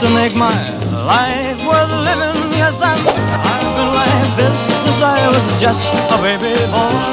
to make my life worth living. Yes, I've been like this since I was just a baby boy.